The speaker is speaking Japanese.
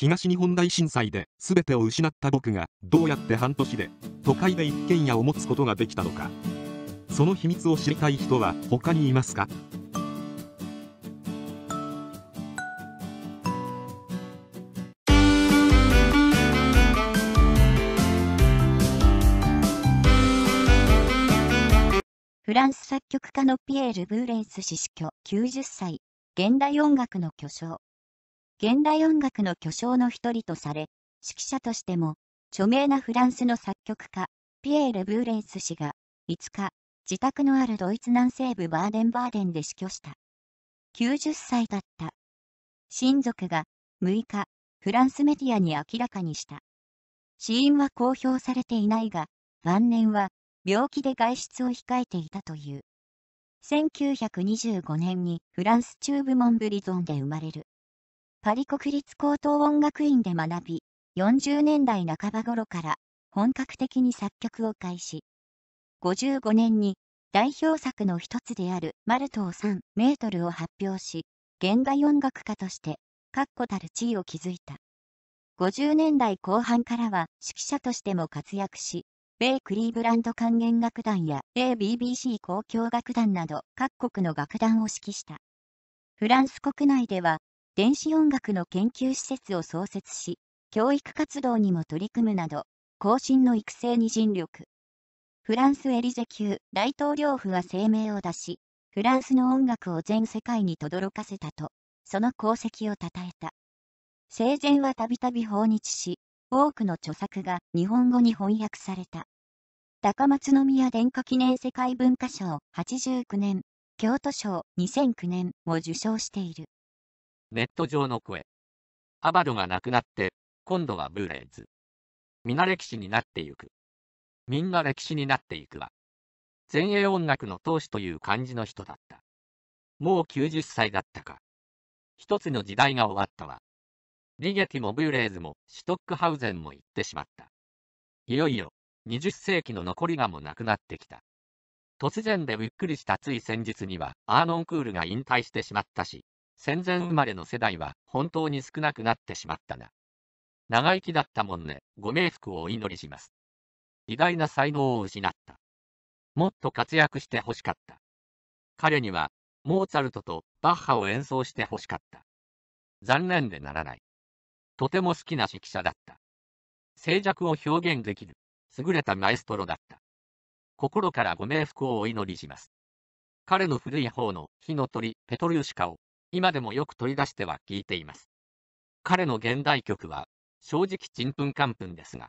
東日本大震災で全てを失った僕がどうやって半年で都会で一軒家を持つことができたのか、その秘密を知りたい人は他にいますか？フランス作曲家のピエール・ブーレンス氏死去90歳、現代音楽の巨匠。現代音楽の巨匠の一人とされ、指揮者としても、著名なフランスの作曲家、ピエール・ブーレンス氏が、5日、自宅のあるドイツ南西部バーデンバーデンで死去した。90歳だった。親族が、6日、フランスメディアに明らかにした。死因は公表されていないが、晩年は、病気で外出を控えていたという。1925年にフランス中部モンブリゾンで生まれる。パリ国立高等音楽院で学び、40年代半ば頃から本格的に作曲を開始。55年に代表作の一つであるマルトを3メートルを発表し、現代音楽家として確固たる地位を築いた。50年代後半からは指揮者としても活躍し、米クリーブランド管弦楽団や米 BBC 交響楽団など各国の楽団を指揮した。フランス国内では、電子音楽の研究施設を創設し、教育活動にも取り組むなど、後進の育成に尽力。フランスエリゼ宮大統領府は声明を出し、フランスの音楽を全世界に轟かせたと、その功績を称えた。生前はたびたび訪日し、多くの著作が日本語に翻訳された。高松宮殿下記念世界文化賞89年、京都賞2009年を受賞している。ネット上の声。アバドが亡くなって、今度はブーレンズ。皆歴史になってゆく。みんな歴史になっていくわ。前衛音楽の闘士という感じの人だった。もう90歳だったか。一つの時代が終わったわ。リゲティもブーレーズもシュトックハウゼンも行ってしまった。いよいよ、20世紀の残りがもなくなってきた。突然でびっくりしたつい先日にはアーノンクールが引退してしまったし、戦前生まれの世代は本当に少なくなってしまったな。長生きだったもんね。ご冥福をお祈りします。偉大な才能を失った。もっと活躍してほしかった。彼には、モーツァルトとバッハを演奏してほしかった。残念でならない。とても好きな指揮者だった。静寂を表現できる、優れたマエストロだった。心からご冥福をお祈りします。彼の古い方の火の鳥、ペトリューシカを、今でもよく取り出しては聴いています。彼の現代曲は、正直ちんぷんかんぷんですが、